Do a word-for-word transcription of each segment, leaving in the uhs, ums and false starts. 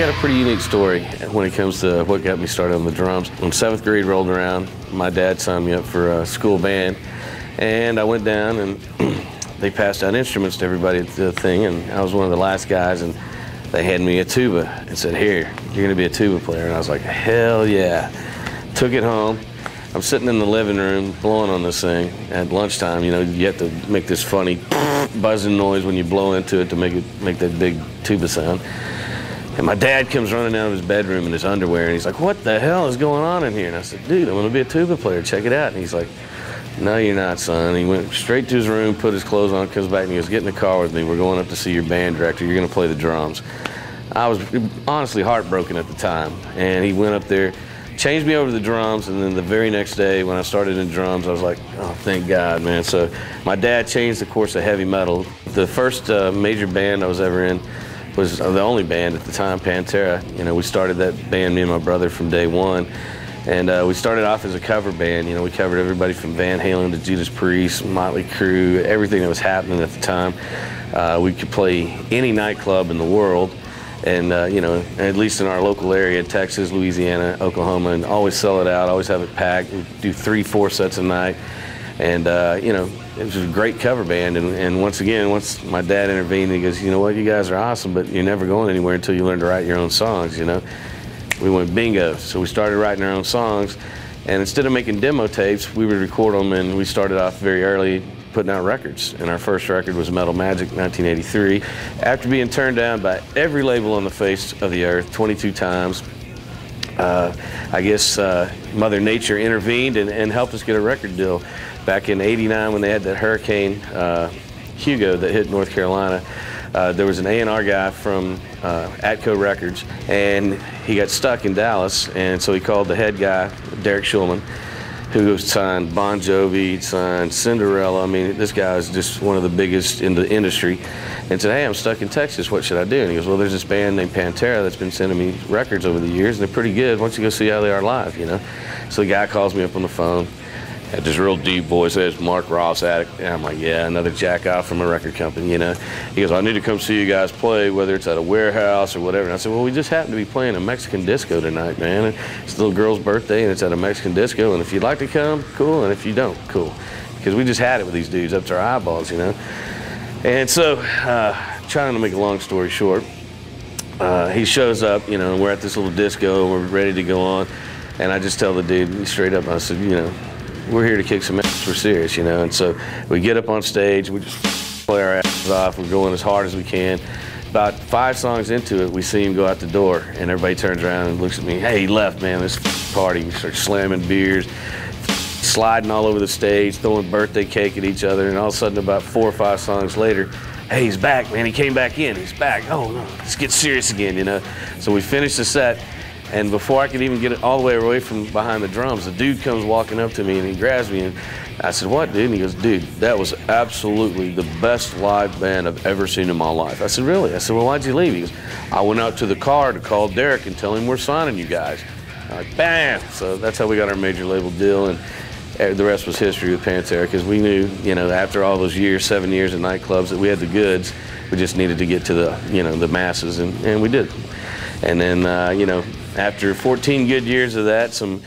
got a pretty unique story when it comes to what got me started on the drums. When seventh grade rolled around, my dad signed me up for a school band, and I went down and they passed out instruments to everybody at the thing, and I was one of the last guys, and they handed me a tuba and said, "Here, you're gonna be a tuba player." And I was like, "Hell yeah." Took it home. I'm sitting in the living room blowing on this thing at lunchtime. You know, you have to make this funny buzzing noise when you blow into it to make it make that big tuba sound. And my dad comes running out of his bedroom in his underwear, and he's like, "What the hell is going on in here?" And I said, "Dude, I'm gonna be a tuba player. Check it out." And he's like, "No, you're not, son." He went straight to his room, put his clothes on, comes back, and he goes, "Get in the car with me. We're going up to see your band director. You're going to play the drums." I was honestly heartbroken at the time. And he went up there, changed me over to the drums, and then the very next day when I started in drums, I was like, oh, thank God, man. So my dad changed the course of heavy metal. The first uh, major band I was ever in was the only band at the time, Pantera. You know, we started that band, me and my brother, from day one. And uh, we started off as a cover band. You know, we covered everybody from Van Halen to Judas Priest, Motley Crue, everything that was happening at the time. Uh, we could play any nightclub in the world, and uh, you know, at least in our local area, Texas, Louisiana, Oklahoma, and always sell it out, always have it packed. We do three, four sets a night, and uh, you know, it was a great cover band. And, and once again, once my dad intervened, he goes, "You know what? You guys are awesome, but you're never going anywhere until you learn to write your own songs." You know. We went bingo, so we started writing our own songs, and instead of making demo tapes, we would record them, and we started off very early putting out records, and our first record was Metal Magic, nineteen eighty-three. After being turned down by every label on the face of the earth, twenty-two times, uh, I guess uh, Mother Nature intervened and, and helped us get a record deal. Back in eighty-nine, when they had that hurricane uh, Hugo that hit North Carolina, Uh, there was an A and R guy from uh, Atco Records, and he got stuck in Dallas, and so he called the head guy, Derek Shulman, who signed Bon Jovi, signed Cinderella. I mean, this guy is just one of the biggest in the industry, and said, "Hey, I'm stuck in Texas. What should I do?" And he goes, "Well, there's this band named Pantera that's been sending me records over the years, and they're pretty good. Why don't you go see how they are live, you know?" So the guy calls me up on the phone. Had this real deep voice, says Mark Ross at it. And I'm like, yeah, another jack off from a record company, you know. He goes, "I need to come see you guys play, whether it's at a warehouse or whatever." And I said, "Well, we just happen to be playing a Mexican disco tonight, man. And it's the little girl's birthday, and it's at a Mexican disco. And if you'd like to come, cool. And if you don't, cool." Because we just had it with these dudes up to our eyeballs, you know. And so, uh, trying to make a long story short, uh, he shows up, you know, and we're at this little disco, and we're ready to go on. And I just tell the dude straight up, I said, "You know, we're here to kick some ass, we're serious, you know." And so we get up on stage, we just play our asses off, we're going as hard as we can. About five songs into it, we see him go out the door, and everybody turns around and looks at me, "Hey, he left, man, this party." We start slamming beers, sliding all over the stage, throwing birthday cake at each other, and all of a sudden about four or five songs later, "Hey, he's back, man, he came back in, he's back. Oh, no, let's get serious again," you know. So we finish the set, and before I could even get it all the way away from behind the drums, the dude comes walking up to me and he grabs me, and I said, "What, dude?" And he goes, "Dude, that was absolutely the best live band I've ever seen in my life." I said, "Really?" I said, "Well, why'd you leave?" He goes, "I went out to the car to call Derek and tell him we're signing you guys." I'm like, bam! So that's how we got our major label deal, and the rest was history with Pantera, because we knew, you know, after all those years, seven years in nightclubs, that we had the goods. We just needed to get to the, you know, the masses, and, and we did. And then, uh, you know, after fourteen good years of that, some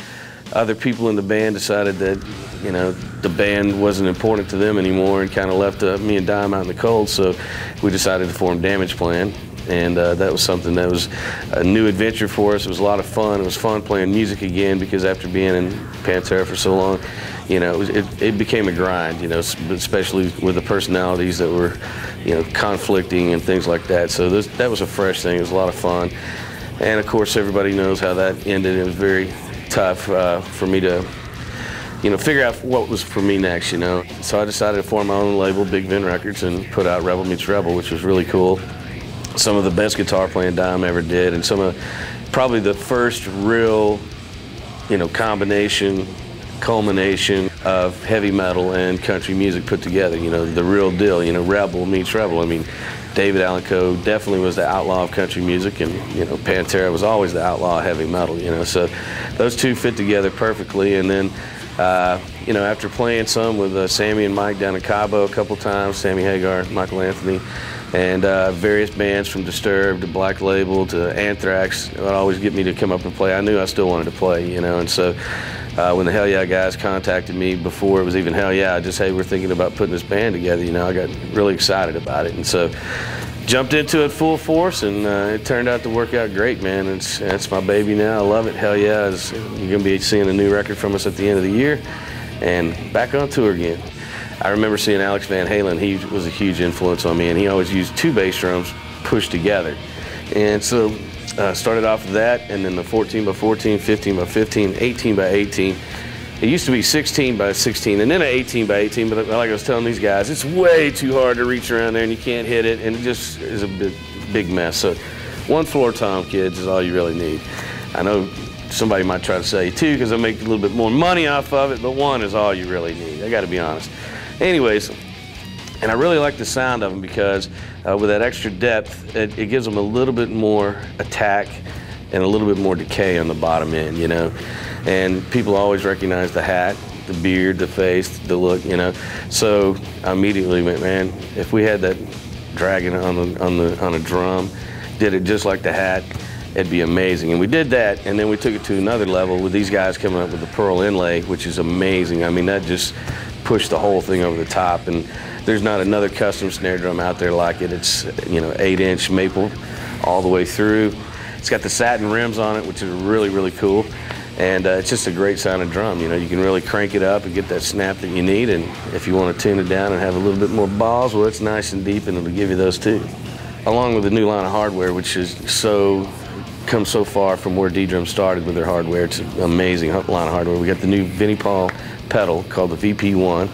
other people in the band decided that, you know, the band wasn't important to them anymore, and kind of left uh, me and Dime out in the cold. So we decided to form Damage Plan, and uh, that was something that was a new adventure for us. It was a lot of fun. It was fun playing music again, because after being in Pantera for so long, you know, it, was, it, it became a grind, you know, especially with the personalities that were, you know, conflicting and things like that. So this, that was a fresh thing. It was a lot of fun. And of course, everybody knows how that ended. It was very tough uh, for me to, you know, figure out what was for me next, you know. So I decided to form my own label, Big Vin Records, and put out Rebel Meets Rebel, which was really cool. Some of the best guitar playing Dime ever did, and some of probably the first real, you know, combination, culmination of heavy metal and country music put together, you know, the real deal, you know, Rebel Meets Rebel. I mean, David Allan Coe definitely was the outlaw of country music, and, you know, Pantera was always the outlaw of heavy metal, you know, so those two fit together perfectly. And then, uh, you know, after playing some with uh, Sammy and Mike down in Cabo a couple times, Sammy Hagar, Michael Anthony, and uh, various bands from Disturbed to Black Label to Anthrax would always get me to come up and play. I knew I still wanted to play, you know, and so uh, when the Hell Yeah guys contacted me before it was even Hell Yeah, I just, hey, we're thinking about putting this band together, you know, I got really excited about it, and so jumped into it full force, and uh, it turned out to work out great, man. It's, it's my baby now, I love it. Hell Yeah, is, you're going to be seeing a new record from us at the end of the year, and back on tour again. I remember seeing Alex Van Halen. He was a huge influence on me, and he always used two bass drums pushed together. And so uh, started off with that, and then the fourteen by fourteen, fifteen by fifteen, eighteen by eighteen. It used to be sixteen by sixteen, and then an eighteen by eighteen, but like I was telling these guys, it's way too hard to reach around there, and you can't hit it, and it just is a big, big mess. So one floor tom, kids, is all you really need. I know somebody might try to say two, because I make a little bit more money off of it, but one is all you really need. I got to be honest. Anyways, and I really like the sound of them because uh, with that extra depth, it, it gives them a little bit more attack and a little bit more decay on the bottom end, you know. And people always recognize the hat, the beard, the face, the look, you know. So I immediately went, man, if we had that dragon on the, on the, on a drum, did it just like the hat, it'd be amazing. And we did that, and then we took it to another level with these guys coming up with the pearl inlay, which is amazing. I mean, that just pushed the whole thing over the top, and there's not another custom snare drum out there like it. It's, you know, eight inch maple all the way through. It's got the satin rims on it, which is really, really cool. And uh, it's just a great sounding drum, you know. You can really crank it up and get that snap that you need, and if you want to tune it down and have a little bit more balls, well, it's nice and deep, and it'll give you those too. Along with the new line of hardware, which is so, come so far from where ddrum started with their hardware. It's an amazing line of hardware. We got the new Vinnie Paul pedal called the V P one,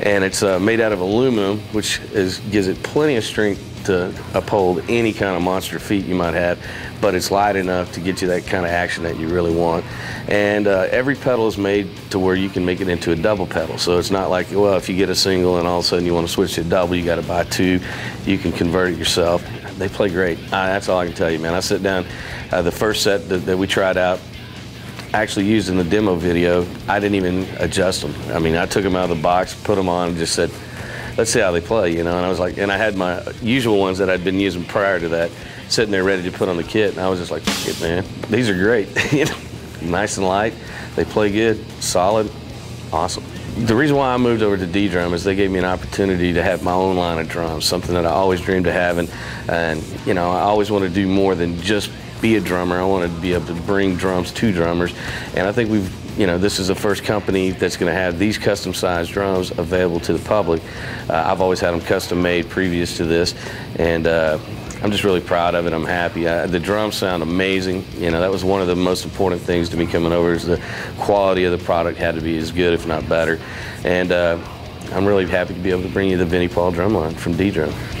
and it's uh, made out of aluminum, which is, gives it plenty of strength to uphold any kind of monster feet you might have, but it's light enough to get you that kind of action that you really want. And uh, every pedal is made to where you can make it into a double pedal, so it's not like, well, if you get a single and all of a sudden you want to switch to a double, you got to buy two. You can convert it yourself. They play great. Uh, that's all I can tell you, man. I sit down, uh, the first set that, that we tried out, actually used in the demo video, I didn't even adjust them. I mean, I took them out of the box, put them on, and just said, let's see how they play, you know. And I was like, and I had my usual ones that I'd been using prior to that, sitting there ready to put on the kit, and I was just like, fuck it, man, these are great. You know, nice and light, they play good, solid, awesome. The reason why I moved over to ddrum is they gave me an opportunity to have my own line of drums, something that I always dreamed of having, and, you know, I always want to do more than just be a drummer. I want to be able to bring drums to drummers, and I think we've, you know, this is the first company that's going to have these custom sized drums available to the public. Uh, I've always had them custom made previous to this, and uh, I'm just really proud of it. I'm happy. I, the drums sound amazing. You know, that was one of the most important things to me coming over, is the quality of the product had to be as good, if not better. And uh, I'm really happy to be able to bring you the Vinnie Paul drumline from ddrum.